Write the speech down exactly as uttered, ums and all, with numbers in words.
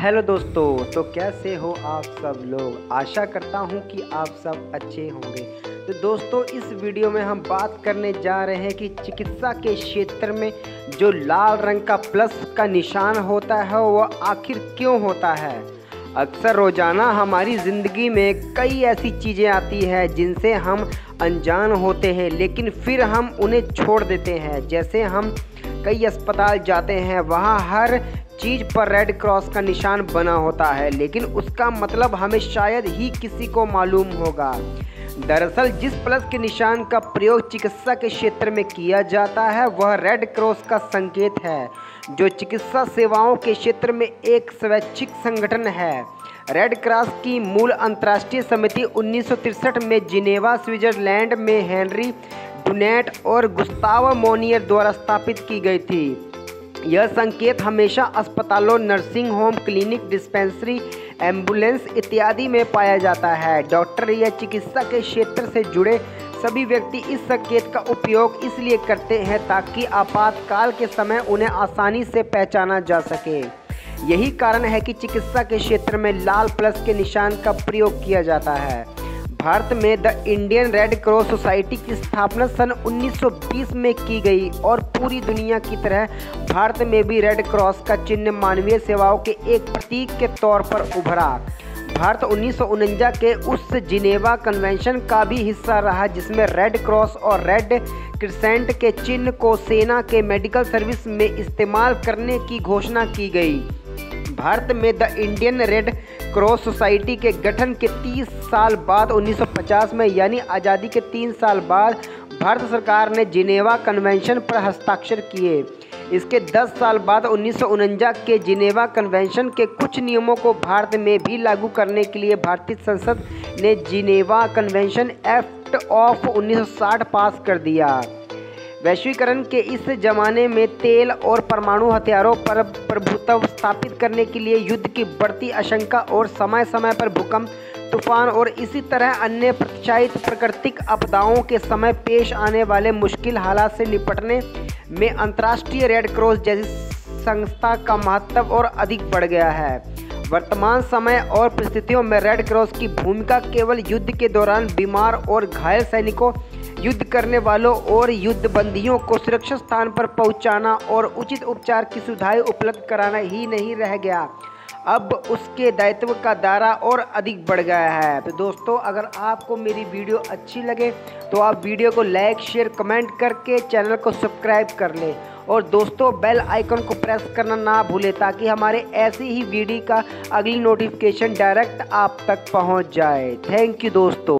Hello दोस्तों, तो कैसे हो आप सब लोग। आशा करता हूं कि आप सब अच्छे होंगे। तो दोस्तों, इस वीडियो में हम बात करने जा रहे हैं कि चिकित्सा के क्षेत्र में जो लाल रंग का प्लस का निशान होता है वह आखिर क्यों होता है। अक्सर रोज़ाना हमारी ज़िंदगी में कई ऐसी चीज़ें आती हैं जिनसे हम अनजान होते हैं, लेकिन फिर हम उन्हें छोड़ देते हैं। जैसे हम कई अस्पताल जाते हैं, वहाँ हर चीज़ पर रेड क्रॉस का निशान बना होता है, लेकिन उसका मतलब हमें शायद ही किसी को मालूम होगा। दरअसल जिस प्लस के निशान का प्रयोग चिकित्सा के क्षेत्र में किया जाता है वह रेड क्रॉस का संकेत है, जो चिकित्सा सेवाओं के क्षेत्र में एक स्वैच्छिक संगठन है। रेड क्रॉस की मूल अंतर्राष्ट्रीय समिति उन्नीस सौ तिरसठ में जिनेवा, स्विट्जरलैंड में हेनरी डुनेट और गुस्ताव मौनियर द्वारा स्थापित की गई थी। यह संकेत हमेशा अस्पतालों, nursing home, clinic, dispensary, ambulance इत्यादि में पाया जाता है। डॉक्टर या चिकित्सा के क्षेत्र से जुड़े सभी व्यक्ति इस संकेत का उपयोग इसलिए करते हैं ताकि आपातकाल के समय उन्हें आसानी से पहचाना जा सके। यही कारण है कि चिकित्सा के क्षेत्र में लाल प्लस के निशान का प्रयोग किया जाता है। भारत में the Indian Red Cross society की स्थापना सन उन्नीस सौ बीस में की गई और पूरी दुनिया की तरह भारत में भी रेड क्रॉस का चिन्ह मानवीय सेवाओं के एक प्रतीक के तौर पर उभरा। भारत उन्नीस सौ उनचास के उस जिनेवा कन्वेंशन का भी हिस्सा रहा जिसमें रेड क्रॉस और रेड क्रिसेंट के चिन्ह को सेना के मेडिकल सर्विस में इस्तेमाल करने की घोषणा की गई। भारत में the Indian Red Cross society के गठन के तीस साल बाद उन्नीस सौ पचास में, यानी आज़ादी के तीन साल बाद, भारत सरकार ने जिनेवा कन्वेंशन पर हस्ताक्षर किए। इसके दस साल बाद उन्नीस सौ उनचास के जिनेवा कन्वेंशन के कुछ नियमों को भारत में भी लागू करने के लिए भारतीय संसद ने जिनेवा कन्वेंशन एक्ट ऑफ उन्नीस सौ साठ पास कर दिया। वैश्वीकरण के इस जमाने में तेल और परमाणु हथियारों पर प्रभुत्व स्थापित करने के लिए युद्ध की बढ़ती आशंका और समय समय पर भूकंप, तूफान और इसी तरह अन्य प्रत्याशित प्राकृतिक आपदाओं के समय पेश आने वाले मुश्किल हालात से निपटने में अंतर्राष्ट्रीय रेड क्रॉस जैसी संस्था का महत्व और अधिक बढ़ गया है। वर्तमान समय और परिस्थितियों में रेड क्रॉस की भूमिका केवल युद्ध के दौरान बीमार और घायल सैनिकों, युद्ध करने वालों और युद्धबंदियों को सुरक्षित स्थान पर पहुंचाना और उचित उपचार की सुविधाएं उपलब्ध कराना ही नहीं रह गया, अब उसके दायित्व का दायरा और अधिक बढ़ गया है। तो दोस्तों, अगर आपको मेरी वीडियो अच्छी लगे तो आप वीडियो को लाइक, शेयर, कमेंट करके चैनल को सब्सक्राइब कर लें और दोस्तों बेल आइकन को प्रेस करना ना भूलें ताकि हमारे ऐसी ही वीडियो का अगली नोटिफिकेशन डायरेक्ट आप तक पहुंच जाए। थैंक यू दोस्तों।